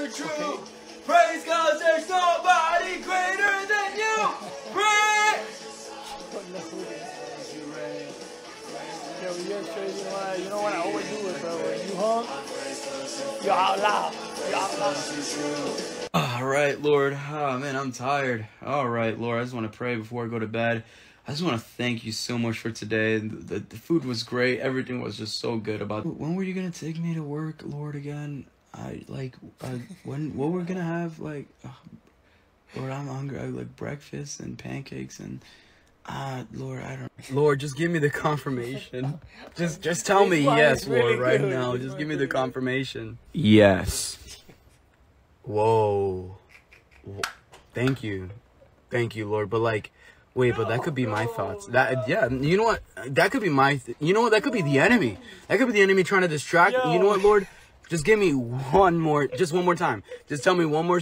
are true. Praise God, there's nobody greater than you. Praise. I don't know who it is. Yo, you're crazy, man. You know what I always do is, bro, when you hung, you're out loud. You're out loud. All right, Lord. Oh, man, I'm tired. All right, Lord, I just want to pray before I go to bed. I just want to thank you so much for today. The food was great. Everything was just so good about. When were you gonna take me to work, Lord? Again, when? What we're gonna have? Like, Lord, I'm hungry. I like breakfast and pancakes and. Lord, I don't. Lord, just give me the confirmation. Just tell me yes, Lord, right now. Just give me the confirmation. Yes. Whoa. Thank you, Lord. But like. Wait, but that could be my thoughts. That, yeah, you know what? That could be my, you know what? That could be the enemy. That could be the enemy trying to distract. You know what, Lord? Just give me one more, just one more time. Just tell me one more.